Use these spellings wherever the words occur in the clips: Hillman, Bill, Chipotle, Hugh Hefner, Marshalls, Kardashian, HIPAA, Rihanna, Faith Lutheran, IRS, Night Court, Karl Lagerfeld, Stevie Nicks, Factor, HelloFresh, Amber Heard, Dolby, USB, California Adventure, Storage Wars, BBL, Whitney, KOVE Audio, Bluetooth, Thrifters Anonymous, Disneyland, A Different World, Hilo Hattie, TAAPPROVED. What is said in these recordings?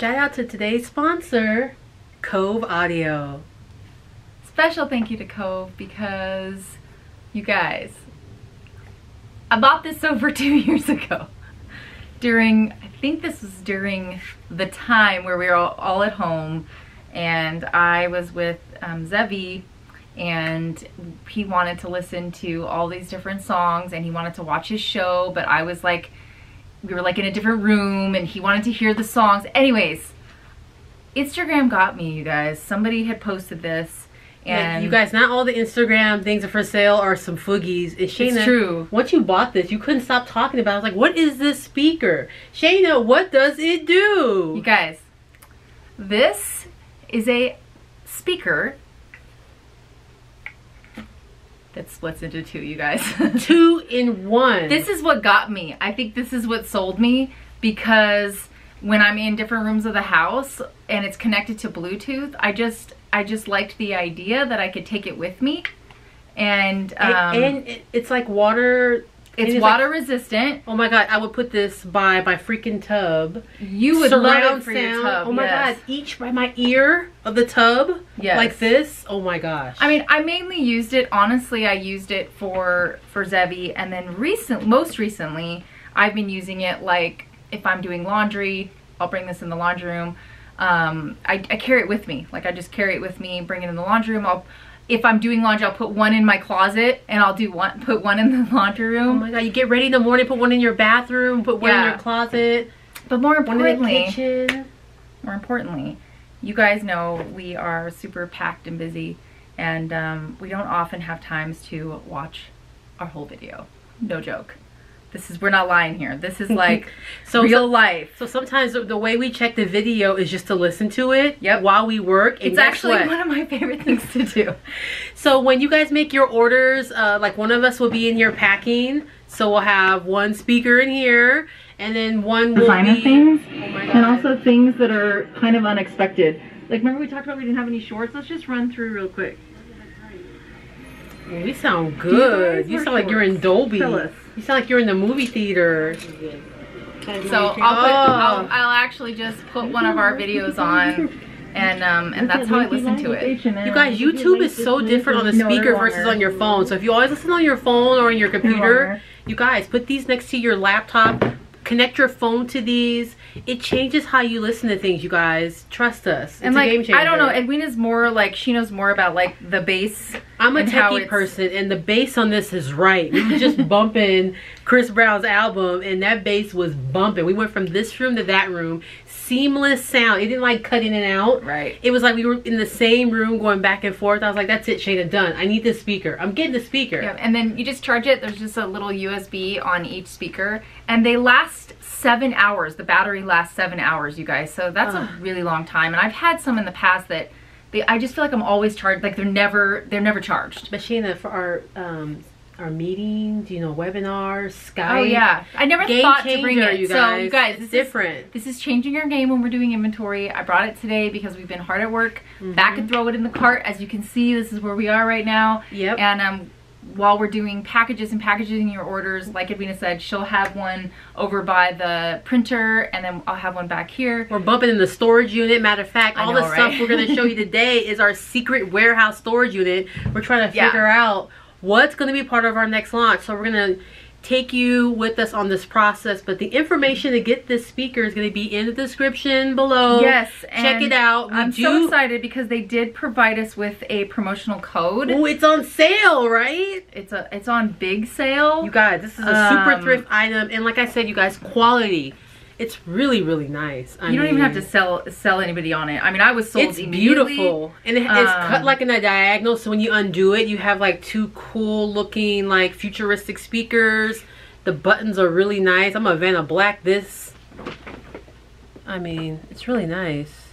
Shout out to today's sponsor, KOVE Audio. Special thank you to KOVE because, you guys, I bought this over 2 years ago. I think this was during the time where we were all at home, and I was with Zevi, and he wanted to listen to all these different songs, and he wanted to watch his show, but I was like, we were like in a different room and he wanted to hear the songs. Anyways, Instagram got me, you guys. Somebody had posted this. And yeah, you guys, not all the Instagram things are for sale are some foogies. And Shayna, it's true. Once you bought this, you couldn't stop talking about it. I was like, what is this speaker? Shayna, what does it do? You guys, this is a speaker that splits into two, you guys. 2 in 1. This is what got me. I think this is what sold me, because when I'm in different rooms of the house and it's connected to Bluetooth, I just liked the idea that I could take it with me. And it's like water. It's water like, resistant. Oh my God, I would put this by my freaking tub. You would love it for your tub. Oh my God, each by my ear of the tub. Yes. Like this. Oh my gosh. I mean, I mainly used it, honestly, I used it for Zevi, and then most recently, I've been using it like if I'm doing laundry, I'll bring this in the laundry room. I carry it with me. Like I just carry it with me, bring it in the laundry room. If I'm doing laundry, I'll put one in my closet and I'll put one in the laundry room. Oh my God, you get ready in the morning, put one in your bathroom, put one in your closet. But more importantly, you guys know we are super packed and busy, and we don't often have times to watch our whole video. No joke. We're not lying here. This is like real life. So sometimes the way we check the video is just to listen to it while we work. And it's actually one of my favorite things to do. So when you guys make your orders, like one of us will be in here packing. So we'll have one speaker in here, and then one will be... things, oh my God. And also things that are kind of unexpected. Like remember we talked about we didn't have any shorts? Let's just run through real quick. We sound good. You sound like you're in Dolby. You sound like you're in the movie theater. So I'll actually just put one of our videos on, and that's how I listen to it. You guys, YouTube is so different on the speaker versus on your phone. So if you always listen on your phone or on your computer, you guys, put these next to your laptop. Connect your phone to these. It changes how you listen to things, you guys. Trust us. It's and like, a game changer. I don't know. Edwina's more like, she knows more about like the bass. I'm a techie person, and the bass on this is right. We were just bumping Chris Brown's album, and that bass was bumping. We went from this room to that room. Seamless sound. It didn't like cut in and out. Right. It was like we were in the same room going back and forth. I was like, that's it, Shayna, done. I need this speaker. I'm getting the speaker. Yeah, and then you just charge it. There's just a little USB on each speaker, and they last 7 hours. The battery lasts 7 hours, you guys. So that's a really long time. And I've had some in the past that I just feel like I'm always charged. Like they're never charged. But Shayna, for our meetings, you know, webinars, Skype. Oh yeah, I never thought to bring it. So you guys, this is different. This is changing our game when we're doing inventory. I brought it today because we've been hard at work. Back and throw it in the cart. As you can see, this is where we are right now. Yep. And while we're doing packages and packaging your orders, like Edwina said, she'll have one over by the printer, and then I'll have one back here. We're bumping in the storage unit. Matter of fact, all the stuff we're going to show you today is our secret warehouse storage unit. We're trying to figure out what's going to be part of our next launch. So we're going to take you with us on this process, but the information to get this speaker is going to be in the description below. Yes, check it out. I'm so excited because they did provide us with a promotional code. Oh, it's on sale, right? It's on big sale. You guys, this is a super thrift item, and like I said, you guys, quality. It's really, really nice. I mean, don't even have to sell anybody on it. I mean, I was sold immediately. It's beautiful. And it's cut like in a diagonal, so when you undo it, you have like two cool looking like futuristic speakers. The buttons are really nice. I'm a fan of black. I mean, it's really nice.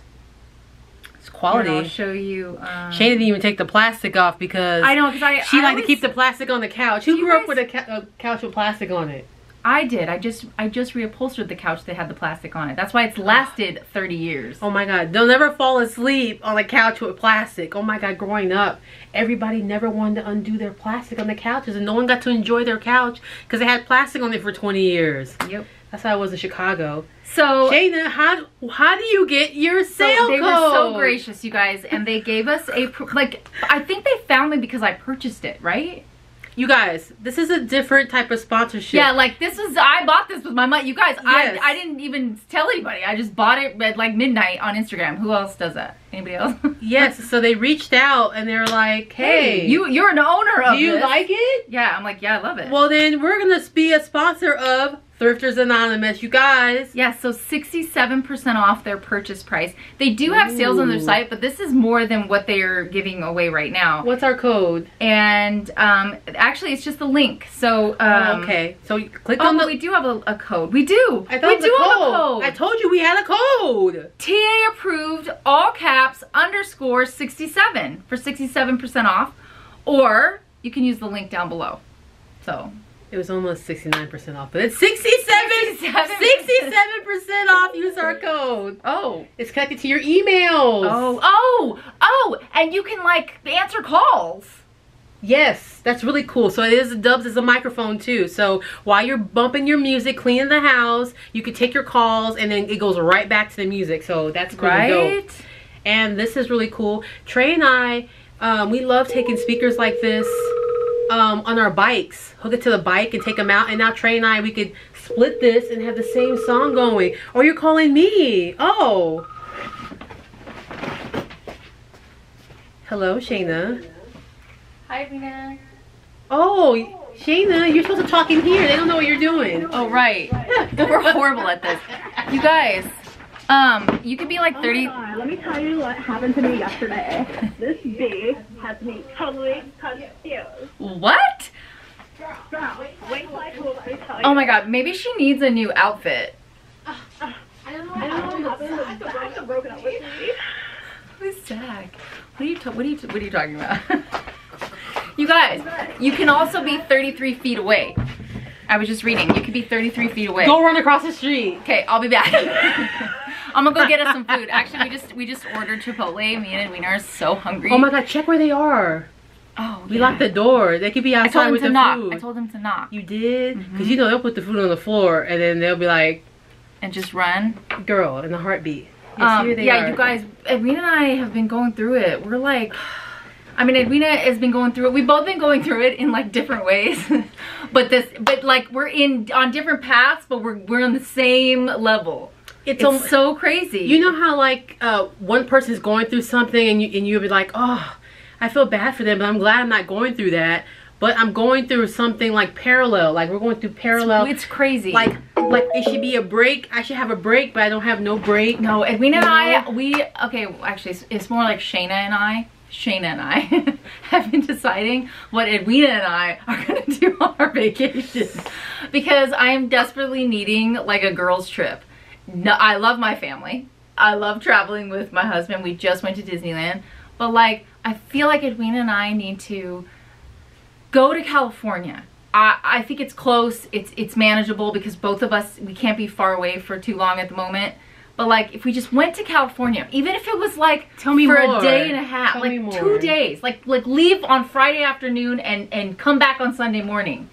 Quality. I'll show you. Shayna didn't even take the plastic off because I know, because she liked to keep the plastic on the couch. Who grew up with a couch with plastic on it? I did. I just reupholstered the couch that had the plastic on it. That's why it's lasted 30 years. Oh my God. Don't ever fall asleep on a couch with plastic. Oh my God. Growing up, everybody never wanted to undo their plastic on the couches, and no one got to enjoy their couch because they had plastic on it for 20 years. Yep. That's how I was in Chicago. So Shayna, how do you get your sale code? They were so gracious, you guys, and they gave us a like. I think they found me because I purchased it, right? You guys, this is a different type of sponsorship. Yeah, like this was, I bought this with my money. You guys, yes. I didn't even tell anybody. I just bought it at like midnight on Instagram. Who else does that? Anybody else? Yes, so they reached out and they're like, hey, you're an owner of it. Do you like it? Yeah, I'm like, yeah, I love it. Well, then we're going to be a sponsor of Thrifters Anonymous, you guys. Yeah, so 67% off their purchase price. They do have sales on their site, but this is more than what they are giving away right now. What's our code? And actually, it's just the link. So okay, so you click on the. We do have a code. We do. I thought we do have a code. I told you we had a code. TA approved all caps underscore 67 for 67% off, or you can use the link down below. So. It was almost 69% off, but it's 67% off. Use our code. Oh. It's connected to your emails. Oh, and you can like answer calls. Yes, that's really cool. So it is Dubs as a microphone too. So while you're bumping your music, cleaning the house, you can take your calls and then it goes right back to the music. So that's cool. Right? And this is really cool. Trey and I, we love taking speakers like this. On our bikes, hook it to the bike and take them out. And now Trey and I, we could split this and have the same song going. Or you're calling me. Oh. Hello, Shayna. Hi, Edwina. Oh, Shayna, you're supposed to talk in here. They don't know what you're doing. Oh, right. We're horrible at this. You guys. You could be like 30. Oh my God, let me tell you what happened to me yesterday. This bee has me totally confused. What? Girl, wait till I tell you. Oh my God, maybe she needs a new outfit. I don't know what happened. Broken up with me. Who's Zach? What are you talking about? You guys, you can also be 33 feet away. I was just reading. You could be 33 feet away. Go run across the street. Okay, I'll be back. I'm gonna go get us some food. Actually, we just ordered Chipotle. Me and Edwina are so hungry. Oh my God, check where they are. Oh, we locked the door. They could be outside with the food. I told them to knock. You did? Because you know they'll put the food on the floor and then they'll be like, and just run. Girl, in a heartbeat. Yes, here they are. You guys, Edwina and I have been going through it. We're like, I mean, Edwina has been going through it. We've both been going through it in like different ways. but like we're on different paths, but we're on the same level. It's so crazy. You know how like one person is going through something and you'll be like, oh, I feel bad for them, but I'm glad I'm not going through that. But I'm going through something like parallel. Like we're going through parallel. It's crazy. Like it should be a break. I should have a break, but I don't have no break. No, Edwina and I, actually it's more like Shayna and I have been deciding what Edwina and I are going to do on our vacation because I am desperately needing like a girls trip. No, I love my family. I love traveling with my husband. We just went to Disneyland. But like, I feel like Edwina and I need to go to California. I think it's close. It's manageable because both of us, we can't be far away for too long at the moment. But like, if we just went to California, even if it was like a day and a half, like 2 days, like leave on Friday afternoon and come back on Sunday morning.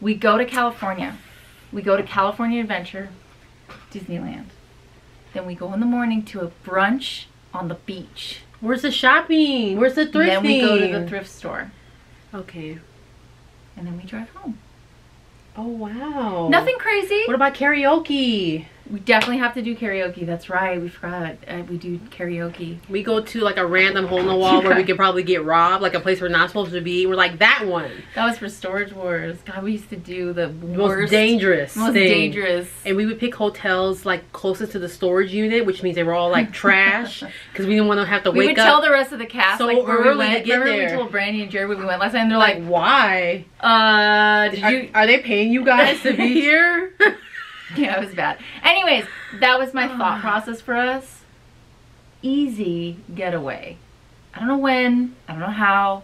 We go to California. We go to California Adventure, Disneyland. Then we go in the morning to a brunch on the beach. Where's the shopping? Where's the thrifting? Then we go to the thrift store. Okay. And then we drive home. Oh, wow. Nothing crazy. What about karaoke? We definitely have to do karaoke. That's right. We forgot. We do karaoke. We go to like a random hole in the wall where we could probably get robbed, like a place we're not supposed to be. We're like, that one. That was for Storage Wars. God, we used to do the most dangerous thing. Most dangerous. And we would pick hotels like closest to the storage unit, which means they were all like trash because we didn't want to have to wake up. We would tell the rest of the cast so like where we went. Remember we told Brandy and Jerry we went last time? They're like, why? Are they paying you guys to be here? Yeah, it was bad. Anyways, that was my thought process for us. Easy getaway. I don't know when, I don't know how,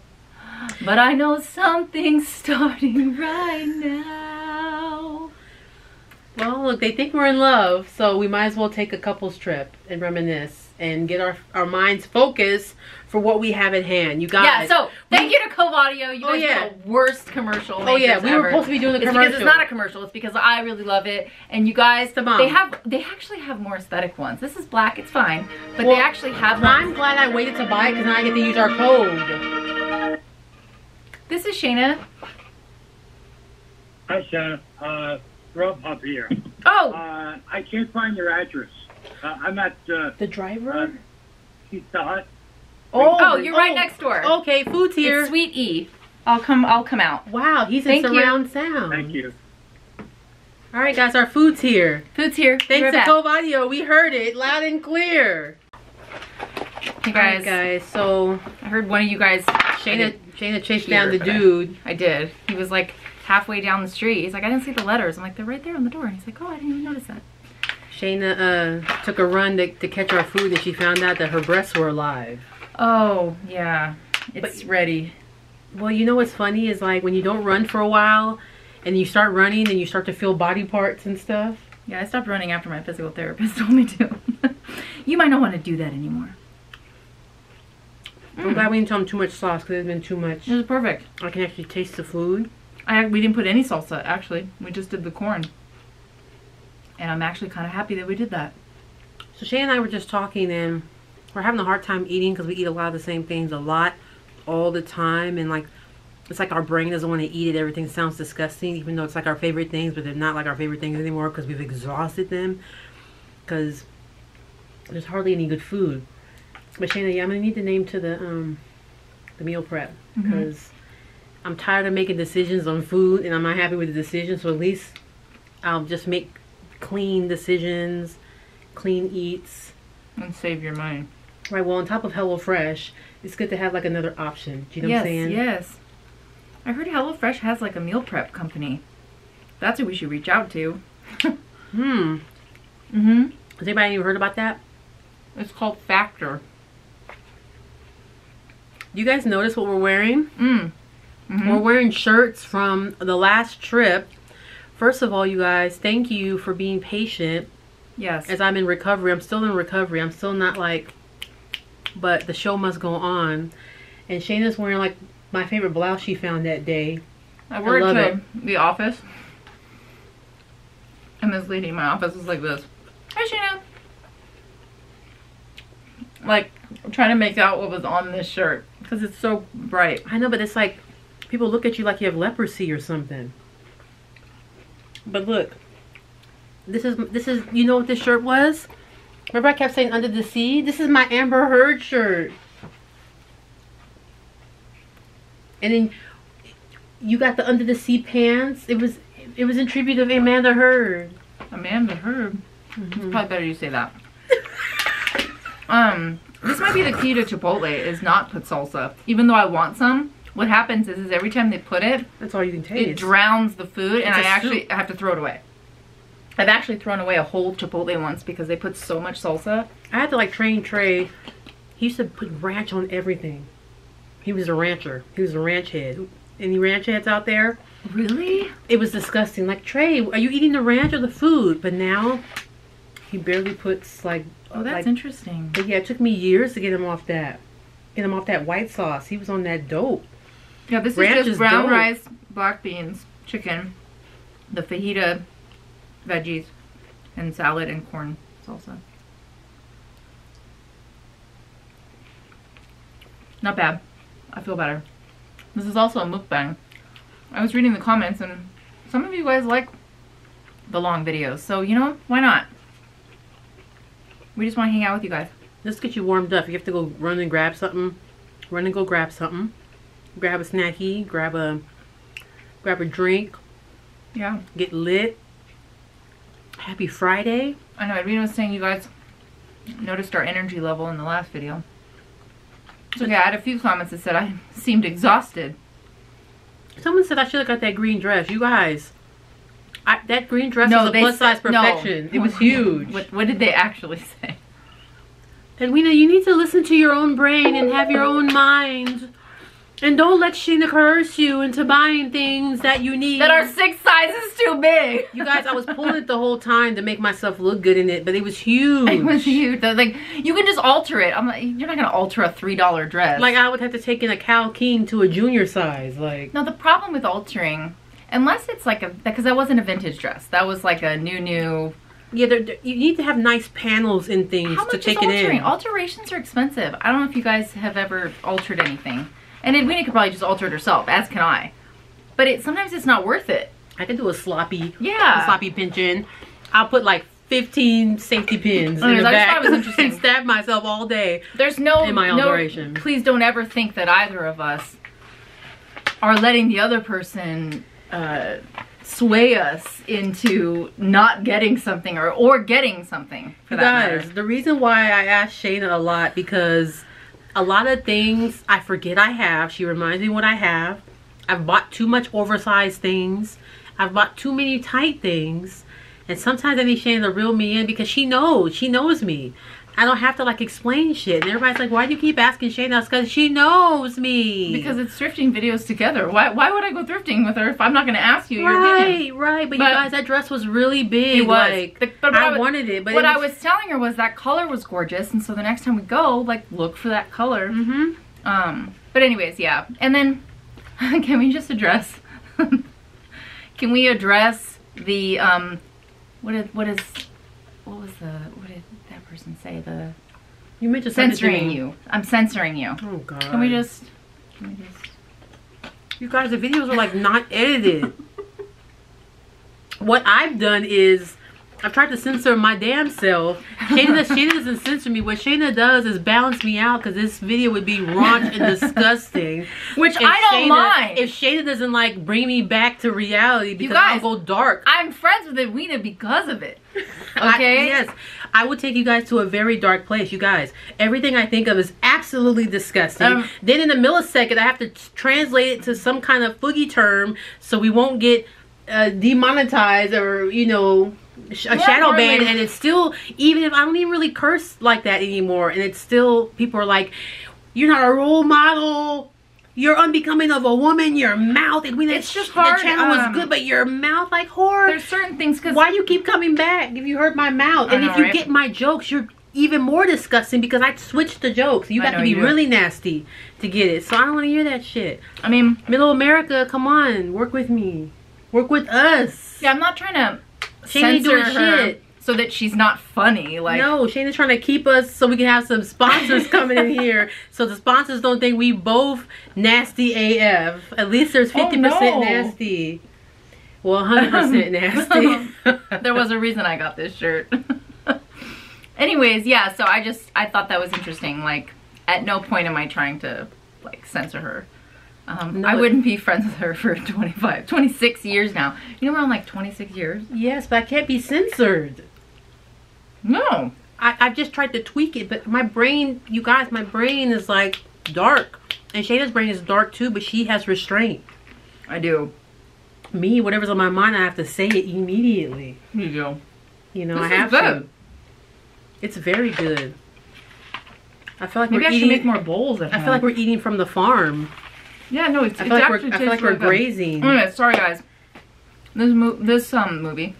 but I know something's starting right now. Well, look, they think we're in love, so we might as well take a couple's trip and reminisce and get our minds focused for what we have at hand. You guys. Yeah, so thank you to KOVE Audio, you guys are the worst commercial makers ever. We were supposed to be doing the commercial. It's because it's not a commercial. It's because I really love it. And you guys, they actually have more aesthetic ones. This is black. It's fine. But they actually have ones. I'm glad I waited to buy it because now I get to use our code. This is Shayna. Hi, Shayna. Rob up here. Oh! I can't find your address. I'm at... the driver? Pizza Hut. Oh, you're right next door. Okay, food's here. It's Sweet E. I'll come out. Wow, he's in surround sound. Thank you. All right, guys, our food's here. Food's here. Thanks to KOVE Audio. We heard it loud and clear. Hey, guys. Right, guys, so... I heard one of you guys... Shayna chased down the dude. I did. He was like... halfway down the street. He's like, I didn't see the letters. I'm like, they're right there on the door. And he's like, oh, I didn't even notice that. Shayna took a run to catch our food and she found out that her breasts were alive. Oh, yeah. It's ready. Well, you know what's funny is like when you don't run for a while and you start running and you start to feel body parts and stuff. Yeah, I stopped running after my physical therapist told me to. You might not want to do that anymore. I'm glad we didn't tell him too much sauce because it's been too much. It was perfect. I can actually taste the food. We didn't put any salsa, actually. We just did the corn. And I'm actually kind of happy that we did that. So Shay and I were just talking, and we're having a hard time eating because we eat a lot of the same things all the time. And, like, it's like our brain doesn't want to eat it. Everything sounds disgusting, even though it's, like, our favorite things. But they're not, like, our favorite things anymore because we've exhausted them. Because there's hardly any good food. But Shayna, yeah, I'm going to need the name to the meal prep because... Mm-hmm. I'm tired of making decisions on food and I'm not happy with the decisions, so at least I'll just make clean decisions, clean eats. And save your money. Right, well on top of HelloFresh, it's good to have like another option. Do you know what I'm saying? Yes. I heard HelloFresh has like a meal prep company. That's who we should reach out to. Has anybody ever heard about that? It's called Factor. You guys notice what we're wearing? Mm-hmm. We're wearing shirts from the last trip. First of all, you guys, thank you for being patient. Yes. As I'm in recovery. I'm still in recovery. I'm still not like, but the show must go on. And Shayna's wearing like my favorite blouse she found that day. I wore it to the office. And this lady in my office was like this. Hi, Shayna. Like, I'm trying to make out what was on this shirt. Because it's so bright. I know, but it's like. People look at you like you have leprosy or something. But look, this is you know what this shirt was? Remember I kept saying under the sea? This is my Amber Heard shirt. And then you got the under the sea pants. It was in tribute of Amanda Heard. Amanda Heard? It's probably better you say that. This might be the key to Chipotle is not put salsa. Even though I want some. What happens is every time they put it, that's all you can taste. It drowns the food, and I actually have to throw it away. I've actually thrown away a whole Chipotle once because they put so much salsa. I had to like train Trey. He used to put ranch on everything. He was a rancher. He was a ranch head. Any ranch heads out there? Really? It was disgusting. Like Trey, are you eating the ranch or the food? But now he barely puts like. Oh, that's like, interesting. But yeah, it took me years to get him off that. Get him off that white sauce. He was on that dope. Yeah, this is just brown rice, black beans, chicken, the fajita, veggies, and salad and corn salsa. Not bad. I feel better. This is also a mukbang. I was reading the comments, and some of you guys like the long videos, so you know, why not? We just want to hang out with you guys. Let's get you warmed up. You have to go run and grab something. Run and go grab something. Grab a snacky, grab a drink. Yeah. Get lit. Happy Friday. I know, Edwina was saying you guys noticed our energy level in the last video. So yeah, I had a few comments that said I seemed exhausted. Someone said I should have got that green dress. You guys, that green dress was a plus size perfection. No. It was huge. What did they actually say? Edwina, you need to listen to your own brain and have your own mind. And don't let Shayna coerce you into buying things that you need. That are 6 sizes too big. You guys, I was pulling it the whole time to make myself look good in it, but it was huge. It was huge. Like, you can just alter it. I'm like, you're not going to alter a $3 dress. Like, I would have to take in a Cal Keen to a junior size. Like, no, the problem with altering, unless it's like a, because that wasn't a vintage dress. That was like a new. Yeah, you need to have nice panels and things to take it in. Alterations are expensive. I don't know if you guys have ever altered anything. And Edwina could probably just alter it herself, as can I. But it sometimes it's not worth it. I could do a sloppy, sloppy pinch in. I'll put like 15 safety pins in the back. I just thought it was interesting. And stab myself all day. There's no, in my alteration. No, please don't ever think that either of us are letting the other person sway us into not getting something or getting something. For that matter. The reason why I ask Shayna a lot because. A lot of things I forget I have. She reminds me what I have. I've bought too much oversized things. I've bought too many tight things. And sometimes I need Shayna to reel me in because she knows. She knows me. I don't have to like explain shit. And everybody's like, why do you keep asking Shayna? It's because she knows me. Because it's thrifting videos together. Why would I go thrifting with her if I'm not going to ask you? Right. But you guys, that dress was really big. It was. Like, but I wanted it. But what I was telling her was that color was gorgeous. And so the next time we go, like, look for that color. Mm-hmm. But anyways, yeah. And then can we just address? Can we address the, you meant to censoring you. I'm censoring you. Oh God. Can we just... You guys, the videos are like not edited. What I've done is I've tried to censor my damn self. Shayna doesn't censor me. What Shayna does is balance me out because this video would be raunch and disgusting. Which I don't mind. If Shayna doesn't like bring me back to reality because guys, I'll go dark. I'm friends with Edwina because of it. Okay? I would take you guys to a very dark place. You guys, everything I think of is absolutely disgusting. Then in a millisecond, I have to translate it to some kind of foogie term so we won't get demonetized or, you know... shadow ban, and it's still, even if I don't even really curse like that anymore, and it's still, people are like, you're not a role model, you're unbecoming of a woman, your mouth, and it's just hard. The channel was good, but your mouth, like, horror. There's certain things, because why do you keep coming back if you hurt my mouth? And if you get my jokes, you're even more disgusting because I switched the jokes. You got to be really nasty to get it, so I don't want to hear that shit. I mean, middle America, come on, work with me, work with us. Yeah, I'm not trying to censor her so that she's not funny. Like, no, Shayna's trying to keep us so we can have some sponsors coming in here, so the sponsors don't think we both nasty AF. At least there's 50% nasty. Well, 100% nasty. There was a reason I got this shirt. Anyways, yeah. So I thought that was interesting. Like, at no point am I trying to like censor her. No, I wouldn't be friends with her for 26 years now. You know, we're on like 26 years. Yes, but I can't be censored. No. I've just tried to tweak it, but my brain, you guys, my brain is like dark. And Shayna's brain is dark too, but she has restraint. I do. Me, whatever's on my mind, I have to say it immediately. You do. You know, I have to. It's very good. I feel like Maybe I should make more bowls at home. I feel like we're eating from the farm. Yeah, no, it's actually tastes like we're grazing. Anyway, sorry guys. This movie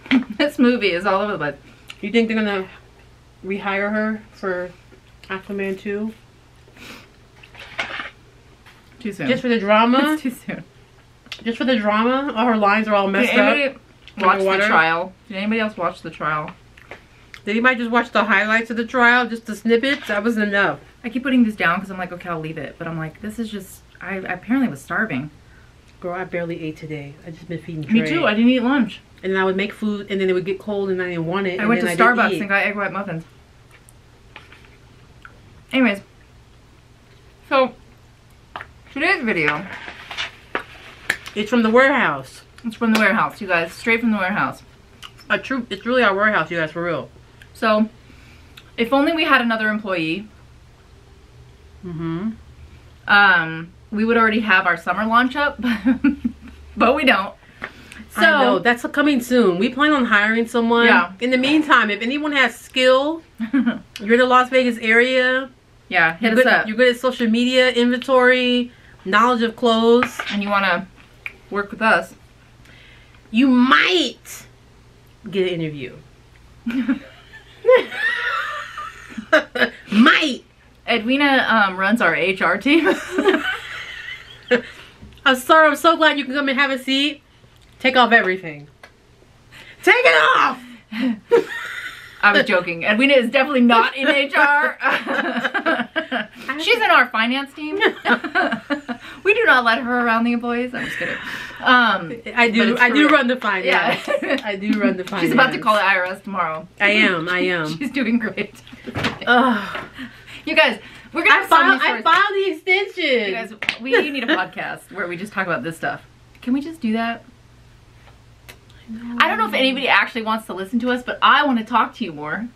is all over the place. You think they're gonna rehire her for Aquaman 2? Too soon. Just for the drama? It's too soon. Just for the drama? All her lines are all messed up. Did anybody else watch the trial? Did anybody just watch the highlights of the trial? Just the snippets? That wasn't enough. I keep putting this down because I'm like, okay, I'll leave it. But I'm like, this is just... I apparently was starving. Girl, I barely ate today. I just been feeding Trey. Me too. I didn't eat lunch. And then I would make food, and then it would get cold, and I didn't want it. I went to Starbucks and got egg white muffins. Anyways, so today's video, it's from the warehouse. It's from the warehouse, you guys. Straight from the warehouse. It's really our warehouse, you guys, for real. So, if only we had another employee. Mm-hmm. We would already have our summer launch up, but we don't. So I know, that's coming soon. We plan on hiring someone. Yeah. In the meantime, if anyone has skill, you're in the Las Vegas area. Yeah, hit us up. You're good at social media, inventory, knowledge of clothes and you want to work with us, you might get an interview. Might. Edwina runs our HR team. I'm sorry, I'm so glad you can come and have a seat. Take off everything. Take it off! I was joking. Edwina is definitely not in HR. She's in our finance team. We do not let her around the employees. I'm just kidding. I do run the finance. Yeah. I do run the finance. She's about to call the IRS tomorrow. I am. She's doing great. You guys, we're going to have I filed the extension. You guys, we need a podcast where we just talk about this stuff. Can we just do that? No. I don't know if anybody actually wants to listen to us, but I want to talk to you more.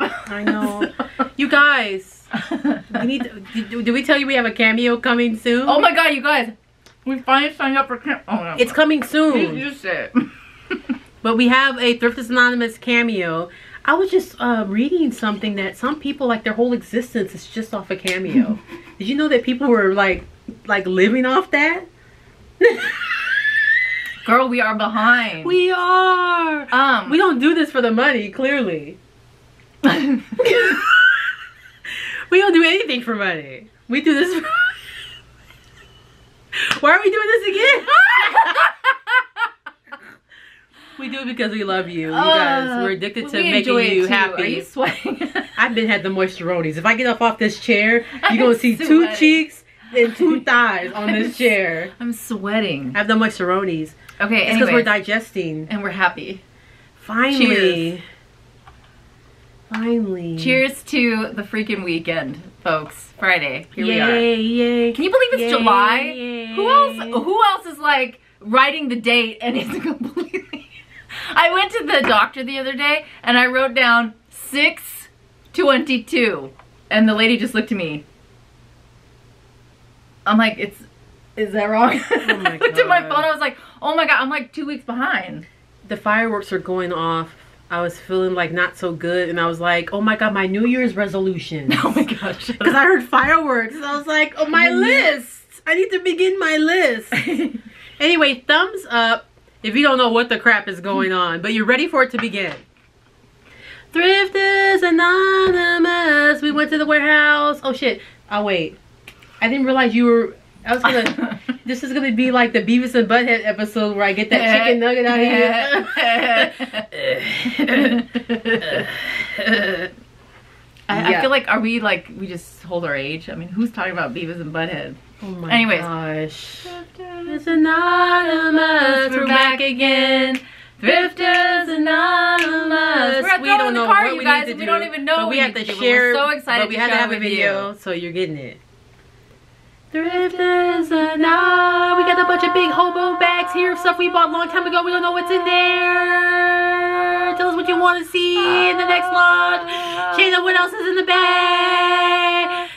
I know. So. You guys, we need to, did we tell you we have a cameo coming soon? Oh my god, you guys. We finally signed up for cameo. Oh no. It's coming soon. You said. But we have a Thrifters Anonymous cameo. I was just reading something that some people, like, their whole existence is just off a cameo. Did you know that people were like living off that? Girl, we are behind. We are. We don't do this for the money, clearly. We don't do anything for money. We do this for... Why are we doing this again? We do it because we love you. You guys, we're addicted to making you happy. Are you sweating? I've been had the moisturonis. If I get up off this chair, you're going to see two cheeks and two thighs on this chair. I'm sweating. I have the moisturonis. Okay, it's because we're digesting. And we're happy. Finally. Cheers. Finally. Cheers to the freaking weekend, folks. Friday. Here we are. Yay. Can you believe it's July? Yay. Who else is like writing the date and it's completely... I went to the doctor the other day and I wrote down 6/22 and the lady just looked at me. I'm like, is that wrong? Oh my god. I looked at my phone, I was like, oh my god, I'm like 2 weeks behind. The fireworks are going off. I was feeling like not so good and I was like, oh my god, my New Year's resolution. Oh my gosh. Because I heard fireworks. So I was like, oh my list. I need to begin my list. Anyway, thumbs up if you don't know what the crap is going on, but you're ready for it to begin. Thrifters Anonymous. We went to the warehouse. Oh shit. Oh wait. I didn't realize you were... this is gonna be like the Beavis and Butthead episode where I get that chicken nugget out of here. I feel like, are we like, we just hold our age? I mean, who's talking about Beavis and Butthead? Oh my gosh. Thrifters Anonymous, we're back again. Thrifters Anonymous. We're at throwing in the car, you guys, and we don't even know what we have to share. We're so excited to share it with you. But we had to have a video, so you're getting it. Thrifters Anonymous. We got a bunch of big hobo bags here of stuff we bought a long time ago. We don't know what's in there. Tell us what you want to see in the next launch. Shayna, what else is in the bag?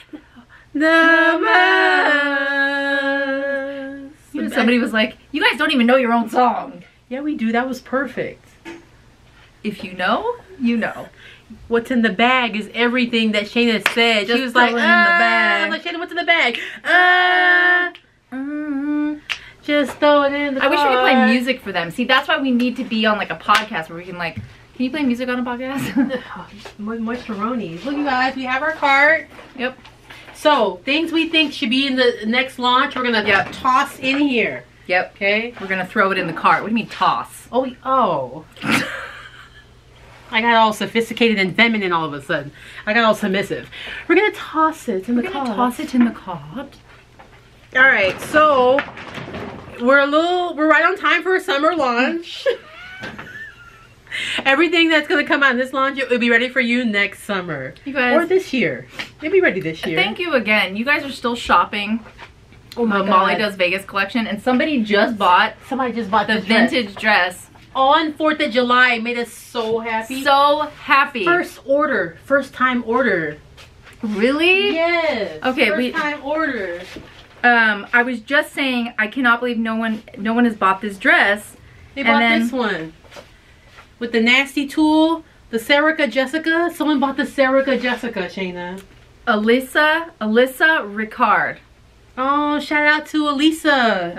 Somebody was like, you guys don't even know your own song. Yeah, we do. That was perfect. If you know, you know. What's in the bag is everything that Shayna said. She was like, in the bag. I'm like, Shayna, what's in the bag? Just throw it in the car. I wish we could play music for them. See, that's why we need to be on like a podcast where we can like, can you play music on a podcast? Moisturonis. Look, you guys, we have our cart. Yep. So, things we think should be in the next launch, we're going to toss in here. Yep. Okay? We're going to throw it in the cart. What do you mean toss? Oh. I got all sophisticated and feminine all of a sudden. I got all submissive. We're going to toss it in the cart. Toss it in the cart. All right. So, we're right on time for a summer launch. Everything that's going to come out in this launch, it'll be ready for you next summer. You guys, or this year. It'll be ready this year. Thank you again. You guys are still shopping. Oh my God. Molly Does Vegas collection. And somebody just bought the vintage dress. On 4th of July. Made us so happy. So happy. First time order. Really? Yes. Okay. First time order. I was just saying, I cannot believe no one has bought this dress. They bought this one. With the nasty tool, the Serica Jessica. Someone bought the Serica Jessica, Shayna. Alyssa Ricard. Oh, shout out to Alyssa.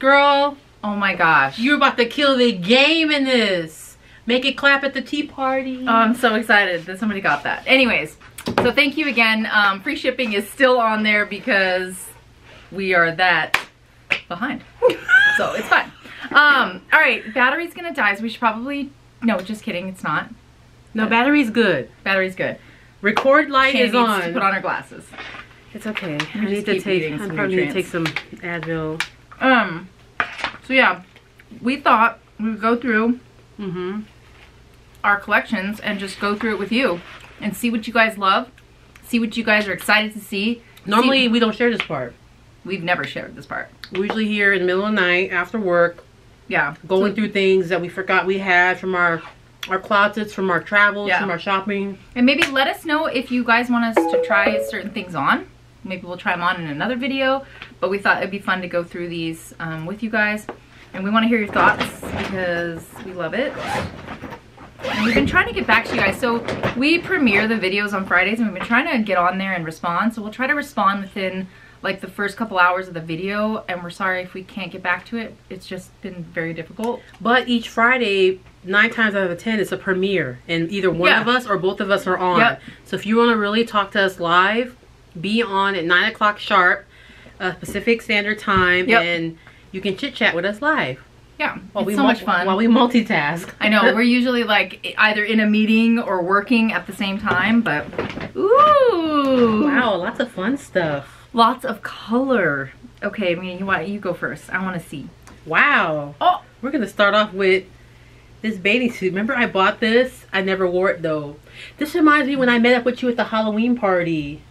Girl, oh my gosh. You're about to kill the game in this. Make it clap at the tea party. Oh, I'm so excited that somebody got that. Anyways, so thank you again. Free shipping is still on there because we are that behind. So it's fine. All right, battery's gonna die, so we should probably, no, just kidding, it's not. No, battery's good. Battery's good. Record light is on. She needs to put on her glasses. It's okay. I probably need to take some Advil. So yeah, we thought we would go through our collections and just go through it with you and see what you guys love, see what you guys are excited to see. Normally we don't share this part. We've never shared this part. We're usually here in the middle of the night after work. Yeah. Going through things that we forgot we had from our closets, from our travels, from our shopping. And maybe let us know if you guys want us to try certain things on. Maybe we'll try them on in another video, but we thought it'd be fun to go through these with you guys, and we want to hear your thoughts because we love it. And we've been trying to get back to you guys. So we premiere the videos on Fridays, and we've been trying to get on there and respond. So we'll try to respond within like the first couple hours of the video, and we're sorry if we can't get back to it. It's just been very difficult. But each Friday, 9 times out of 10, it's a premiere, and either one of us or both of us are on. So if you want to really talk to us live, be on at 9 o'clock sharp, Pacific Standard Time, and you can chit chat with us live. Yeah, it's so much fun. While we multitask. I know, we're usually like either in a meeting or working at the same time, but ooh, wow, lots of fun stuff. Lots of color. Okay, I mean, you go first. I want to see. Wow. Oh, we're gonna start off with this bathing suit. Remember, I bought this. I never wore it though. This reminds me when I met up with you at the Halloween party.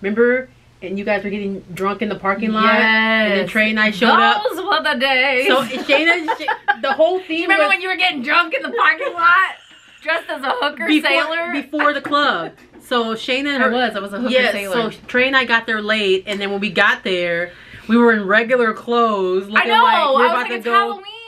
Remember, and you guys were getting drunk in the parking lot, and then Trey and I showed up. Those were the days. So Shayna, the whole theme. Remember when you were getting drunk in the parking lot, dressed as a hooker sailor before the club. So Shayna and I was a hooker sailor. So Trey and I got there late, and then when we got there, we were in regular clothes. Looking like we're about to go.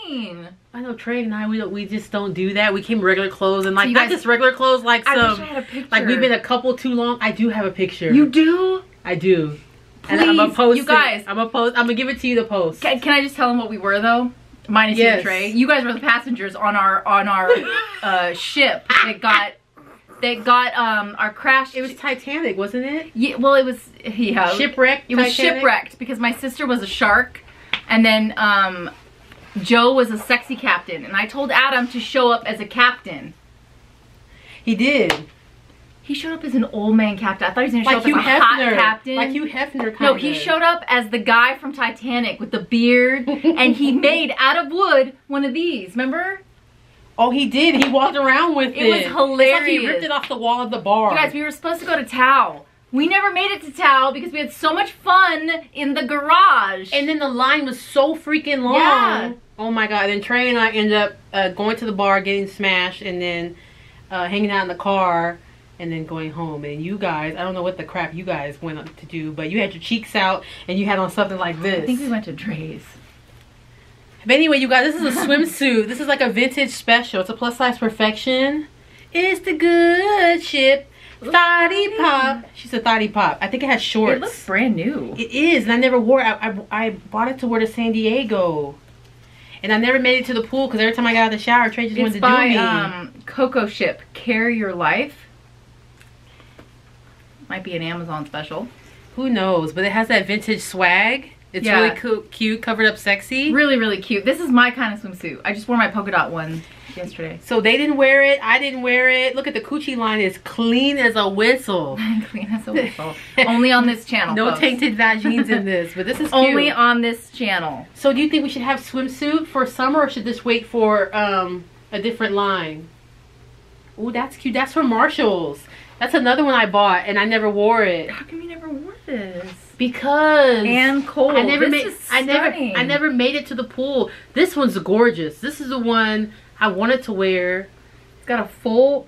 Halloween. I know Trey and I, we just don't do that. We came regular clothes, and like so not just regular clothes, like some. I wish I had a picture. Like we've been a couple too long. I do have a picture. You do? I do. Please, and I'm a post. You guys, I'm gonna give it to you to post. Can I just tell them what we were though? Minus you, Trey. You guys were the passengers on our ship that got. They got our crash. It was Titanic, wasn't it? Yeah. Well, it was shipwrecked. It was shipwrecked because my sister was a shark, and then Joe was a sexy captain, and I told Adam to show up as a captain. He did. He showed up as an old man captain. I thought he was gonna show up as a hot captain, like Hugh Hefner. No, he showed up as the guy from Titanic with the beard, and he made out of wood one of these. Remember? Oh, he did. He walked around with it. It was hilarious. It's like he ripped it off the wall of the bar. You guys, we were supposed to go to Tao. We never made it to Tao because we had so much fun in the garage. And then the line was so freaking long. Yeah. Oh, my God. Then Trey and I ended up going to the bar, getting smashed, and then hanging out in the car, and then going home. And you guys, I don't know what the crap you guys went up to do, but you had your cheeks out, and you had on something like this. I think we went to Trey's. But anyway, you guys, this is a swimsuit. This is like a vintage special. It's a plus size perfection. It's the good ship. Thotty pop. She's a thotty pop. I think it has shorts. It looks brand new. It is, and I never wore it. I bought it to wear to San Diego. And I never made it to the pool because every time I got out of the shower, Trey just wanted to do me. Coco Ship, Carry Your Life. Might be an Amazon special. Who knows? But it has that vintage swag. It's really cute, covered up sexy. Really, really cute. This is my kind of swimsuit. I just wore my polka dot one yesterday. So they didn't wear it. I didn't wear it. Look at the coochie line. It's clean as a whistle. Clean as a whistle. Only on this channel, no folks. Tainted vagines in this, but this is cute. Only on this channel. So do you think we should have swimsuit for summer, or should this wait for a different line? Oh, that's cute. That's for Marshalls. That's another one I bought, and I never wore it. How come you never wore this? Because and cold. I never made it to the pool. This one's gorgeous. This is the one I wanted to wear. It's got a full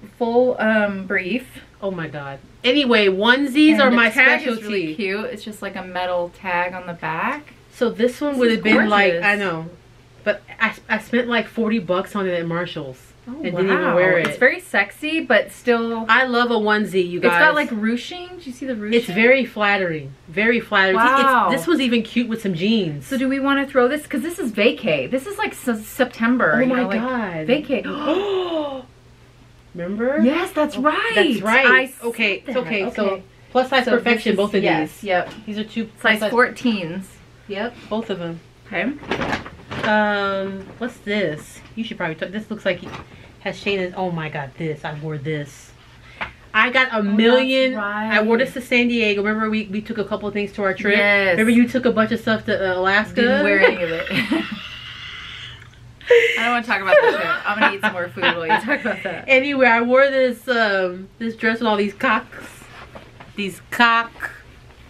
brief. Oh my god. Anyway, onesies and are my specialty. It's really cute. It's just like a metal tag on the back. So this one would have been gorgeous. Like I know, but I spent like $40 on it at Marshalls. Oh, I didn't even wear it. It's very sexy, but still. I love a onesie, you guys. It's got like ruching. Do you see the ruching? It's very flattering. Very flattering. Wow. This was even cute with some jeans. So do we want to throw this? Because this is vacay. This is like September. Oh, my God. Vacay. Oh. Remember? Yes, that's right. That's right. Okay. So plus size perfection, both of these. Yep. These are two size 14s. Yep. Both of them. Okay. What's this? You should probably talk. This looks like has Shayna's. Oh my God, this. I wore this. I got a million. Right. I wore this to San Diego. Remember we took a couple of things to our trip? Yes. Remember you took a bunch of stuff to Alaska? Didn't wear any of it. I don't want to talk about the trip. I'm going to eat some more food while you talk about that. Anyway, I wore this this dress with all these cock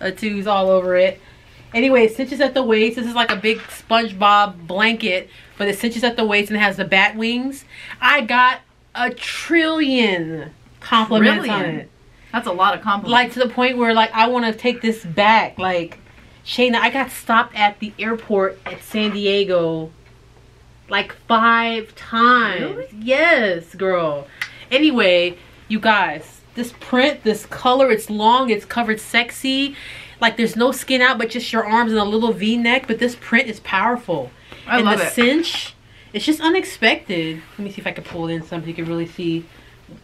tattoos all over it. Anyway, it cinches at the waist. This is like a big SpongeBob blanket, but it cinches at the waist and it has the bat wings. I got a trillion compliments on it. That's a lot of compliments. Like to the point where like I want to take this back. Like, Shayna, I got stopped at the airport at San Diego like 5 times. Really? Yes, girl. Anyway, you guys, this print, this color, it's long, it's covered sexy. Like, there's no skin out, but just your arms and a little V-neck. But this print is powerful. I love it. And the cinch, it's just unexpected. Let me see if I can pull in something. You can really see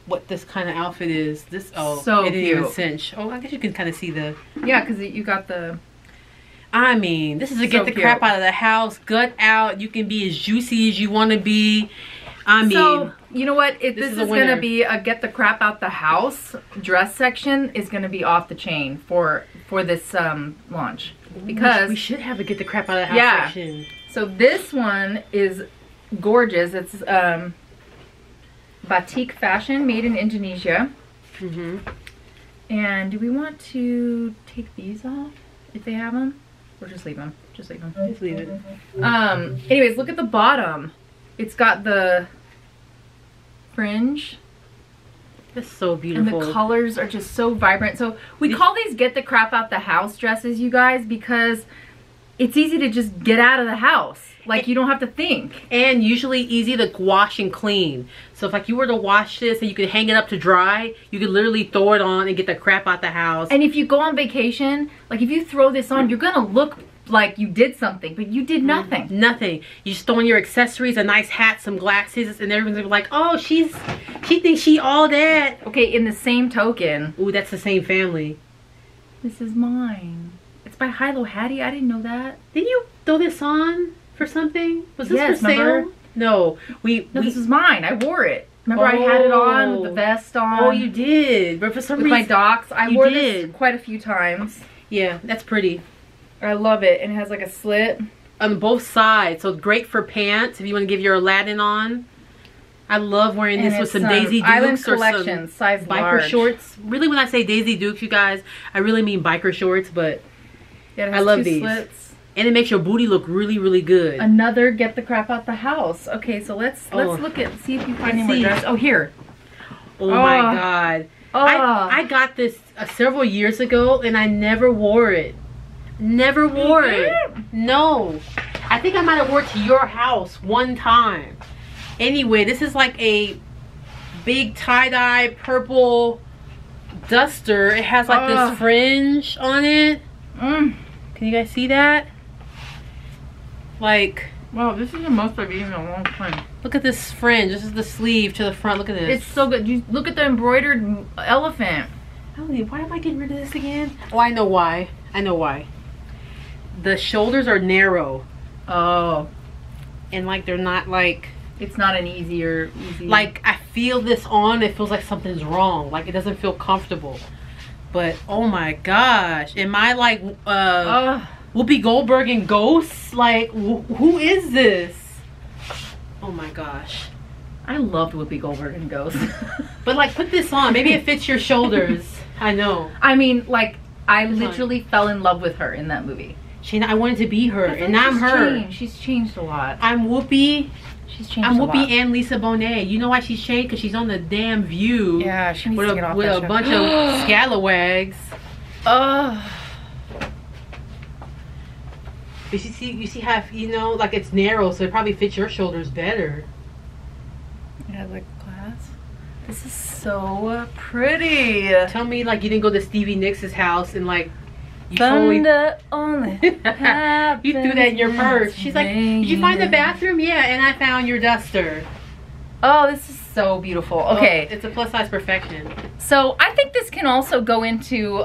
what this kind of outfit is. This, oh, so it is a cinch. Oh, I guess you can kind of see the... Yeah, because you got the... I mean, this is a get the crap out of the house, gut out. You can be as juicy as you want to be. I mean... So, you know what? If this is going to be a get the crap out the house dress section, is going to be off the chain for this launch. Because we should have a get the crap out of the house section. So this one is gorgeous. It's batik fashion made in Indonesia. Mm-hmm. And do we want to take these off if they have them? Or just leave them? Just leave them. Just leave it. Anyways, look at the bottom. It's got the... fringe. It's so beautiful. And the colors are just so vibrant. So we call these get the crap out the house dresses, you guys, because it's easy to just get out of the house. Like, you don't have to think. And usually easy to wash and clean. So if like you were to wash this and you could hang it up to dry, you could literally throw it on and get the crap out the house. And if you go on vacation, like if you throw this on, you're gonna look like you did something, but you did nothing. Nothing. You just throw in your accessories, a nice hat, some glasses, and everyone's gonna be like, oh, she thinks she all that. Okay, in the same token. Ooh, that's the same family. This is mine. It's by Hilo Hattie. I didn't know that. Didn't you throw this on for something? Was this for sale? Remember? No. No, this was mine. I wore it. Remember, I had it on with the vest on. Oh, you did. But for some reason, with my docs, I wore this quite a few times. Yeah, that's pretty. I love it, and it has like a slit on both sides, so great for pants if you want to give your Aladdin on. I love wearing this with some Daisy Dukes Island Collection, size biker large shorts. Really, when I say Daisy Dukes, you guys, I really mean biker shorts, but yeah, I love these. Slits. And it makes your booty look really, really good. Another get the crap out the house. Okay, so let's look at see if you find any more dress. Oh, here. Oh my God. I got this several years ago, and I never wore it. Never wore it. No. I think I might have wore it to your house one time. Anyway, this is like a big tie-dye purple duster. It has like this fringe on it. Can you guys see that? Like, wow, this is the most I've eaten in a long time. Look at this fringe. This is the sleeve to the front. Look at this. It's so good. You look at the embroidered elephant. Why am I getting rid of this again? Oh, I know why. I know why. The shoulders are narrow. Oh. And like they're not like... It's not an easy... Like I feel this on, it feels like something's wrong. Like it doesn't feel comfortable. But oh my gosh. Am I like Whoopi Goldberg and Ghosts? Like who is this? Oh my gosh. I loved Whoopi Goldberg and Ghosts. But like put this on. Maybe it fits your shoulders. I know. I mean like... I literally fell in love with her in that movie. Shayna, I wanted to be her, and now I'm her. Changed. She's changed a lot. I'm Whoopi. She's changed a lot. I'm Whoopi and Lisa Bonet. You know why she's changed? Because she's on The Damn View. Yeah, she needs to get off that show. With a bunch of scalawags. But you see how, you know, like it's narrow, so it probably fits your shoulders better. and had like glass. This is so pretty. Tell me like you didn't go to Stevie Nicks' house and like you thunder only you threw that in your purse. She's like, did you find the bathroom? Yeah, and I found your duster. Oh, this is so beautiful. Okay. Oh, it's a plus size perfection. So I think this can also go into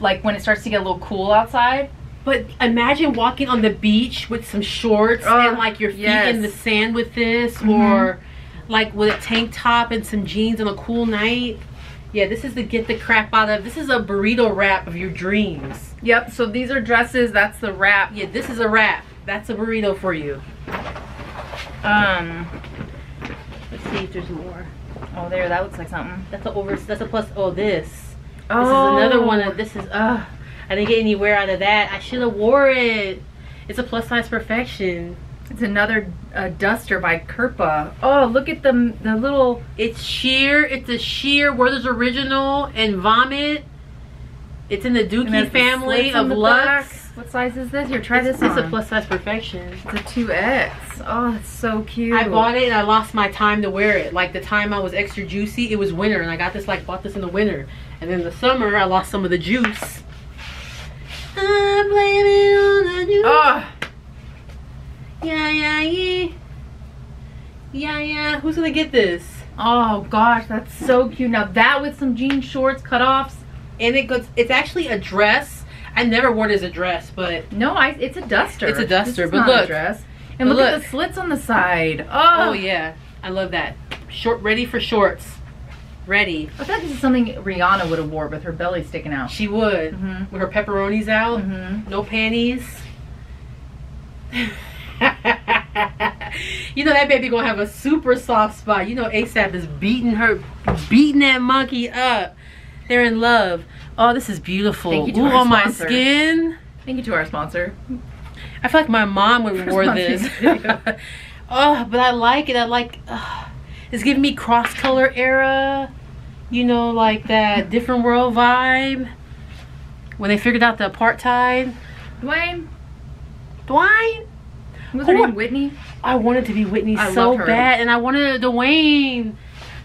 like when it starts to get a little cool outside. But imagine walking on the beach with some shorts and like your feet in the sand with this, or like with a tank top and some jeans on a cool night. Yeah, this is the get the crap out of. This is a burrito wrap of your dreams. Yep, so these are dresses, that's the wrap. Yeah, this is a wrap. That's a burrito for you. Let's see if there's more. Oh, there, that looks like something. That's a over, that's a plus, oh, this. Oh. This is another one of, this is, I didn't get any wear out of that. I should have wore it. It's a plus size perfection. It's another duster by Kirpa. Oh, look at the little, it's sheer, it's a sheer Werther's Original and Vomit. It's in the Dookie family of Lux. What size is this? Here, try this on. It's a plus size perfection. It's a 2X. Oh, it's so cute. I bought it and I lost my time to wear it. Like the time I was extra juicy, it was winter and I got this, like bought this in the winter. And then the summer, I lost some of the juice. I'm blaming on the juice. Oh. Yeah, yeah, yeah. Yeah, yeah. Who's gonna get this? Oh gosh, that's so cute. Now that with some jean shorts, cutoffs. And it goes, it's actually a dress. I never wore it as a dress, but no, it's a duster. It's a duster, but look. A dress. And look at the slits on the side. Oh. Oh yeah, I love that. Short, ready for shorts. Ready. I thought this is something Rihanna would have wore with her belly sticking out. She would, with her pepperonis out, no panties. You know that baby gonna have a super soft spot. You know ASAP is beating her, beating that monkey up. They're in love. Oh, this is beautiful. Thank you to our sponsor. My skin. Thank you to our sponsor. I feel like my mom would have wore this. Oh, but I like it. I like. It's giving me cross color era. You know, like that Different World vibe. When they figured out the apartheid. Dwayne. Dwayne. Was her name Whitney? I wanted to be Whitney so bad, and I wanted Dwayne.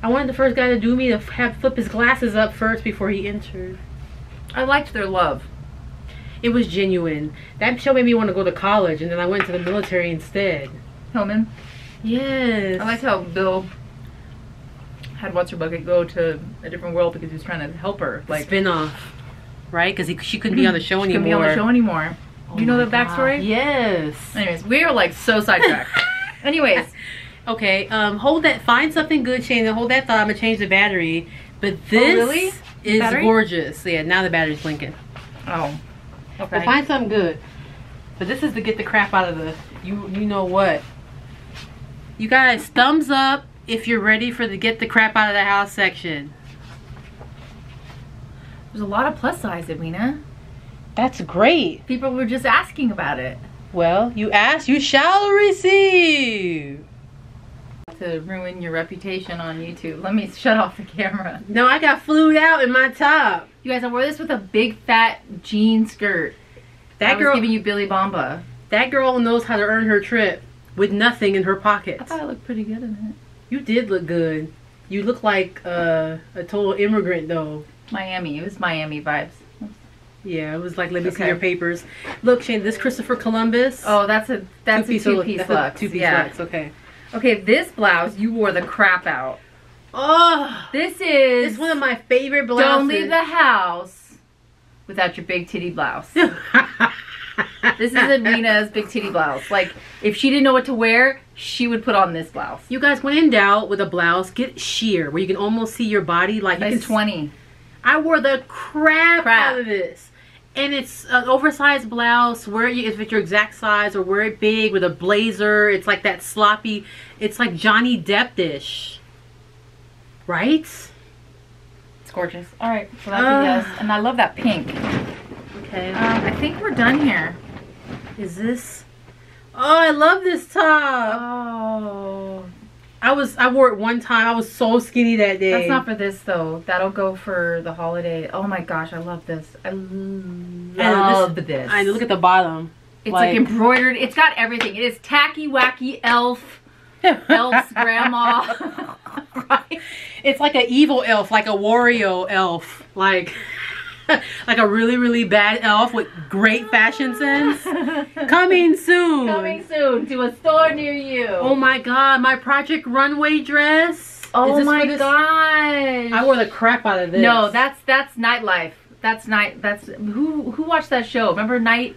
I wanted the first guy to do me to have flip his glasses up first before he entered. I liked their love. It was genuine. That show made me want to go to college, and then I went to the military instead. Hillman? Yes. I liked how Bill had What's-Her-Bucket go to A Different World because he was trying to help her. Like spin-off, right? Because she couldn't be on the show anymore. She couldn't be on the show anymore. Oh, you know the backstory? Yes. Anyways, we are like so sidetracked. Anyways. Okay, hold that, find something good, Shayna. Hold that thought, I'm gonna change the battery. But this is gorgeous. Yeah, now the battery's blinking. Oh. Okay. Well, find something good. But this is to get the crap out of the, you know what. You guys, thumbs up if you're ready for the get the crap out of the house section. There's a lot of plus size, Edwina. That's great. People were just asking about it. Well, you ask, you shall receive. To ruin your reputation on YouTube. Let me shut off the camera. No, I got flued out in my top. You guys, I wore this with a big fat jean skirt. That girl was giving you Billy Bomba. That girl knows how to earn her trip with nothing in her pockets. I thought I looked pretty good in it. You did look good. You look like a total immigrant though. Miami. It was Miami vibes. Yeah, it was like, let me see your papers. Look, Shane, this Christopher Columbus. Oh, that's a two-piece Lux. Two-piece Lux, okay. Okay, this blouse, you wore the crap out. Oh! This is one of my favorite blouses. Don't leave the house without your big titty blouse. This is Edwina's big titty blouse. Like, if she didn't know what to wear, she would put on this blouse. You guys, when in doubt with a blouse, get sheer, where you can almost see your body. Like you can 20. I wore the crap out of this. And it's an oversized blouse. Wear it if it's your exact size, or wear it big with a blazer. It's like that sloppy. It's like Johnny Depp-ish, right? It's gorgeous. All right, so that's a yes. And I love that pink. Okay. I think we're done here. Is this? Oh, I love this top. Oh. I wore it one time. I was so skinny that day. That's not for this though. That'll go for the holiday. Oh my gosh, I love this. I love this. I look at the bottom. It's like embroidered. It's got everything. It is tacky, wacky elf, elf's grandma. It's like an evil elf, like a Wario elf, like like a really, really bad elf with great fashion sense. Coming soon. Coming soon to a store near you. Oh my God, my Project Runway dress. Oh my gosh. I wore the crap out of this. No, that's nightlife. That's who watched that show? Remember Night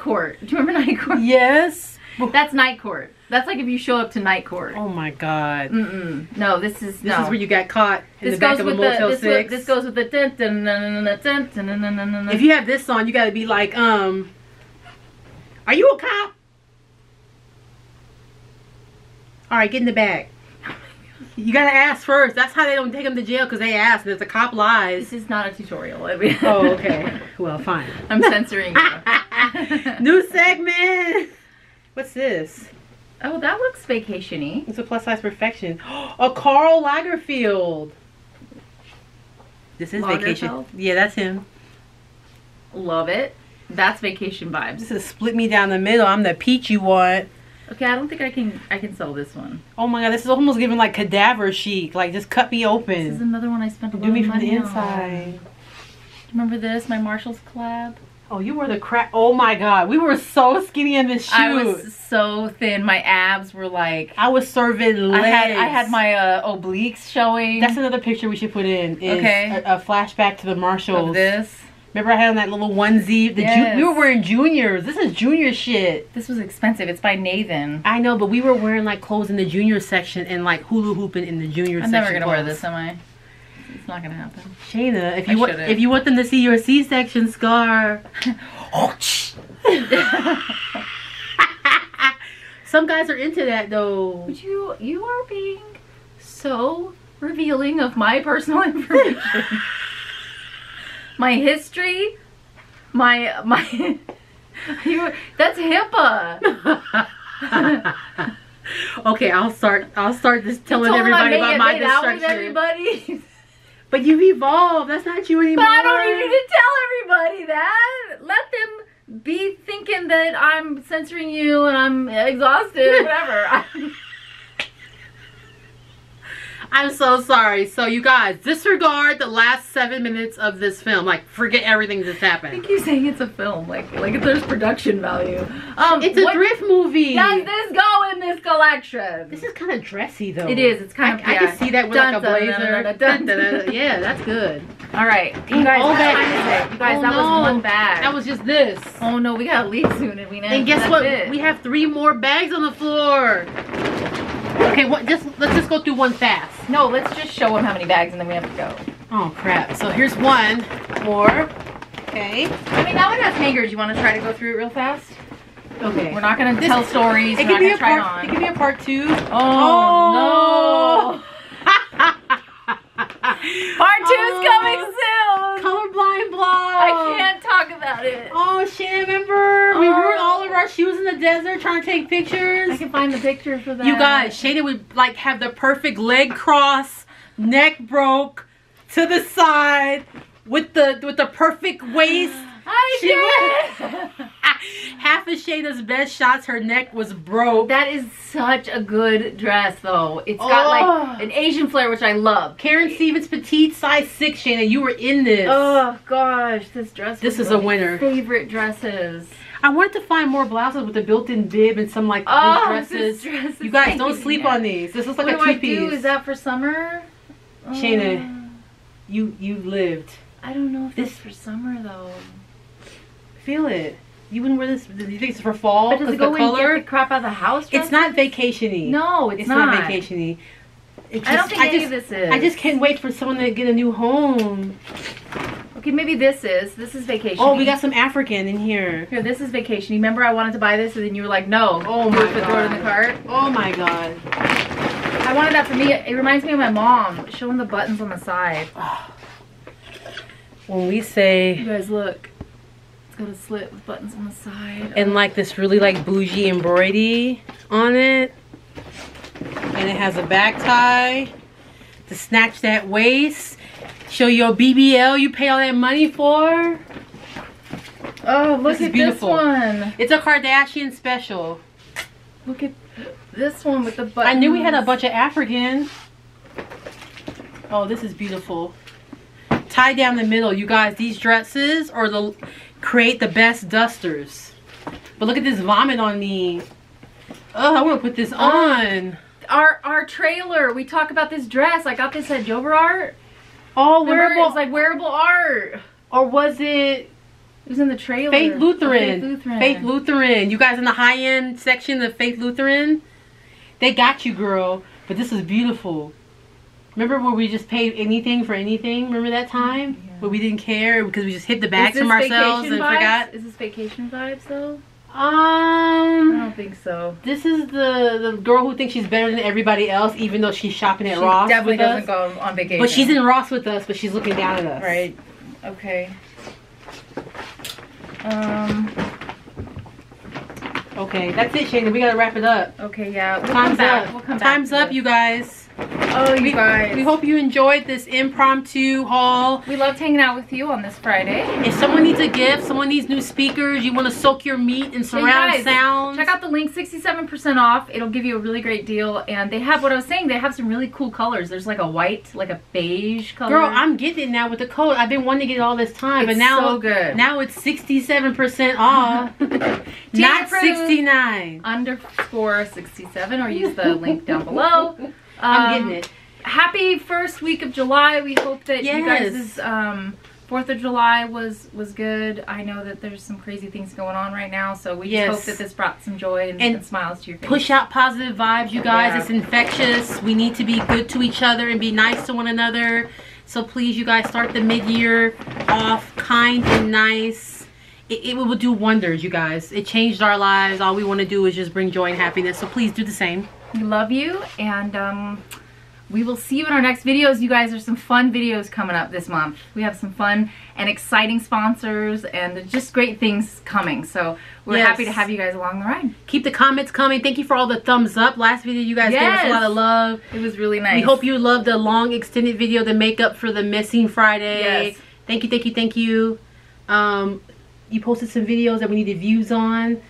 Court? Do you remember Night Court? Yes. That's Night Court. That's like if you show up to Night Court. Oh my God. Mm-mm. No, this is where you got caught in the back of a Motel 6. This goes with the dun dun dun dun dun dun dun dun. If you have this song, you gotta be like, are you a cop? All right, get in the back. You gotta ask first. That's how they don't take them to jail, because they ask, and if the cop lies. This is not a tutorial. I mean, oh, okay. Well, fine. I'm censoring you. New segment. What's this? Oh, that looks vacation-y. It's a plus-size perfection. A Karl Lagerfeld. This is Lagerfeld? Vacation. Yeah, that's him. Love it. That's vacation vibes. This is split me down the middle. I'm the peach you want. Okay, I don't think I can sell this one. Oh my God, this is almost giving like cadaver chic. Like, just cut me open. This is another one I spent a lot of money on. Do me from the inside. Remember this? My Marshalls collab. Oh, you were the crap. Oh my God, we were so skinny in this shoot. I was so thin. My abs were like. I was serving legs. I had my obliques showing. That's another picture we should put in. Is okay. A flashback to the Marshalls. Of this. Remember I had on that little onesie? Yes. We were wearing juniors. This is junior shit. This was expensive. It's by Nathan. I know, but we were wearing like clothes in the junior section and like hula hooping in the junior section. I'm never going to wear this, am I? It's not going to happen. Shayna, if you want them to see your C-section scar. Some guys are into that though. Would you are being so revealing of my personal information. My history, my that's HIPAA. Okay, I'll start just telling everybody about my destruction. But you've evolved. That's not you anymore. But I don't need you to tell everybody that. Let them be thinking that I'm censoring you and I'm exhausted. Whatever. I'm so sorry. So you guys, disregard the last 7 minutes of this film. Like, forget everything that's happened. I think you're saying it's a film. Like if there's production value. It's a thrift movie. Does this go in this collection? This is kind of dressy though. It is. It's kind of. Yeah. I can see that with like a blazer. Yeah, that's good. All right, you guys. That was one bag. That was just this. Oh no, we gotta leave soon, and we know. And guess what? We have 3 more bags on the floor. Okay, let's just go through one fast. No, let's just show them how many bags and then we have to go. Oh crap. So here's one more. Okay. I mean, that one has hangers. You want to try to go through it real fast? Okay. We're not going to tell stories. It could be a part 2. Oh, no. Part 2's coming soon. Colorblind blog. I can't talk about it. Oh, shit, remember? We ruined all of our shoes in the desert trying to take pictures. I can find the picture for that. You guys, Shayna would like have the perfect leg cross, neck broke, to the side, with the perfect waist. Half of Shayna's best shots, her neck was broke. That is such a good dress, though. It's got like an Asian flair, which I love. Karen Stevens petite, size 6. Shayna, you were in this. Oh gosh, this dress. This is a winner. Favorite dresses. I wanted to find more blouses with a built-in bib and some like these dresses. You guys don't sleep on these. This looks like a two-piece. Is that for summer? Shayna, you lived. I don't know if this is for summer though. Feel it. You wouldn't wear this. Do you think it's for fall? But does it go the color? And get the crap out of the house dresses? It's not vacationy. No, it's not. It's not vacationy. I don't think any of this is. I just can't wait for someone to get a new home. Okay, maybe this is. This is vacationy. Oh, we got some African in here. Here, this is vacationy. Remember, I wanted to buy this, and then you were like, "No." Oh my God. Throw it in the cart. Oh my God. I wanted that for me. It reminds me of my mom. Show them the buttons on the side. Oh. When we say, you guys look. Got a slit with buttons on the side and like this really like bougie embroidery on it, and it has a back tie to snatch that waist, show your BBL you pay all that money for. Oh, look at this one. It's a Kardashian special. Look at this one with the buttons. I knew we had a bunch of African. Oh, this is beautiful. Tie down the middle. You guys, these dresses are the create the best dusters. But look at this vomit on me. Oh, I want to put this on. Our trailer, we talk about this dress. I got this at Jober Art. Oh, wearable. It's like wearable art. Or was it? It was in the trailer. Faith Lutheran. Oh, Faith Lutheran. Faith Lutheran. You guys in the high-end section of Faith Lutheran? They got you, girl. But this is beautiful. Remember where we just paid anything for anything? Remember that time? Yeah. Where we didn't care because we just hit the bags from ourselves and forgot? Is this vacation vibes, though? I don't think so. This is the girl who thinks she's better than everybody else, even though she's shopping at Ross. She definitely doesn't go on vacation. But she's in Ross with us, but she's looking down at us. Right. Okay. Okay, that's it, Shayna. We gotta wrap it up. Okay, yeah. Time's up, you guys. Oh, you guys. We hope you enjoyed this impromptu haul. We loved hanging out with you on this Friday. If someone needs a gift, someone needs new speakers, you want to soak your meat in surround sound. Check out the link, 67% off. It'll give you a really great deal. And they have, what I was saying, they have some really cool colors. There's like a white, like a beige color. Girl, I'm getting it now with the code. I've been wanting to get it all this time. It's but now, so good. Now it's 67% off. Not 69. _67 or use the link down below. I'm getting it. Happy first week of July. We hope that you guys' 4th of July was good. I know that there's some crazy things going on right now, so we just hope that this brought some joy and smiles to your face. Push out positive vibes, you guys. Yeah. It's infectious. We need to be good to each other and be nice to one another. So please, you guys, start the mid-year off kind and nice. It will do wonders, you guys. It changed our lives. All we want to do is just bring joy and happiness. So please do the same. We love you, and we will see you in our next videos. You guys, there's some fun videos coming up this month. We have some fun and exciting sponsors and just great things coming. So we're happy to have you guys along the ride. Keep the comments coming. Thank you for all the thumbs up. Last video, you guys gave us a lot of love. It was really nice. We hope you loved the long extended video, the makeup for the missing Friday. Yes. Thank you, thank you, thank you. You posted some videos that we needed views on.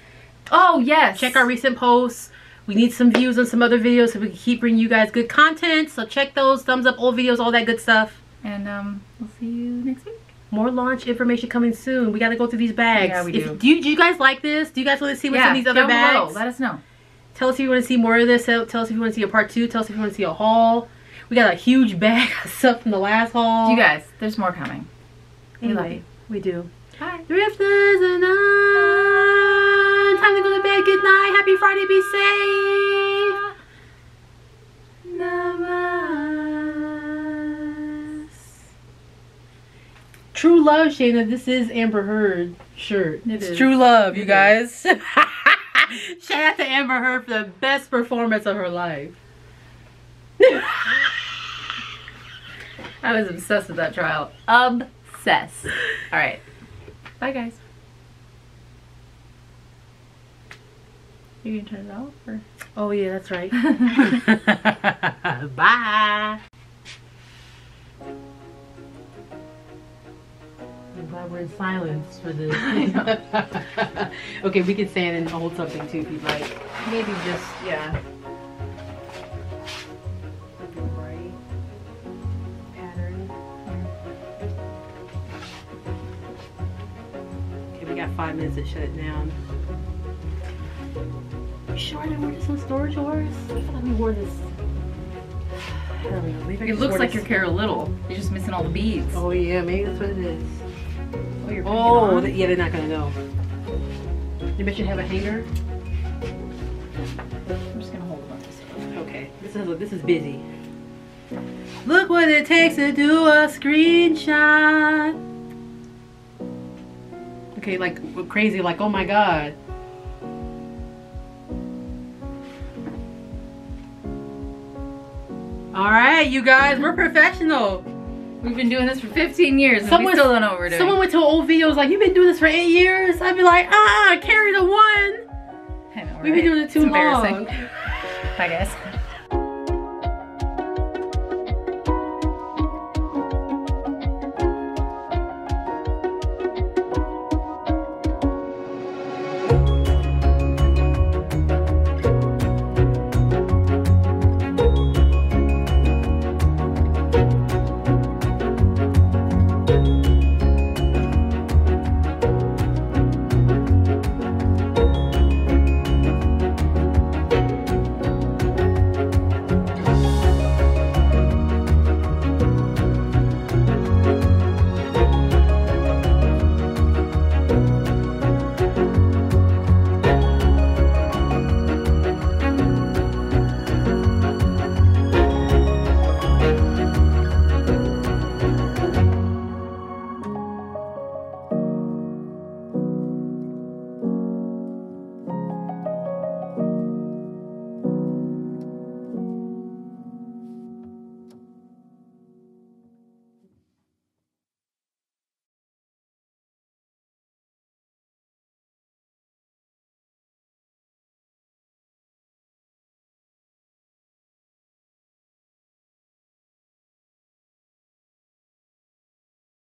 Oh, yes. Check our recent posts. We need some views on some other videos so we can keep bringing you guys good content. So check those. Thumbs up, old videos, all that good stuff. And we'll see you next week. More launch information coming soon. We got to go through these bags. Yeah, we do. Do you guys like this? Do you guys want to see what's in these other bags? Let us know. Tell us if you want to see more of this. Tell us if you want to see a part 2. Tell us if you want to see a haul. We got a huge bag of stuff from the last haul. You guys, there's more coming. Anyway, we love you. We do. Bye. Thrifters Anonymous. Time to go to bed. Good night. Happy Friday. Be safe. Namaste. True love, Shayna. This is Amber Heard shirt. It's true love, you guys. Shout out to Amber Heard for the best performance of her life. I was obsessed with that trial. Obsessed. All right. Bye, guys. You can turn it off, or? Oh yeah, that's right. Bye. I'm glad we're in silence for this. Okay, we can stand and hold something too if you'd like. Maybe just right pattern. Okay, we got 5 minutes to shut it down. Are you sure I didn't wear this on Storage Wars? I feel like we wore this. I don't know. Maybe it looks like your hair a little. You're just missing all the beads. Oh yeah, maybe that's what it is. Oh, you're they're not gonna know. You bet you have a hanger. I'm just gonna hold it on this one. Okay. This is busy. Look what it takes to do a screenshot. Okay, like crazy, like oh my god. All right, you guys, we're professional. We've been doing this for 15 years and we still don't know what we're doing. Someone went to an old video was like, you've been doing this for 8 years? I'd be like, carry the one. I know, right? We've been doing it too long. It's embarrassing. Bye, guys.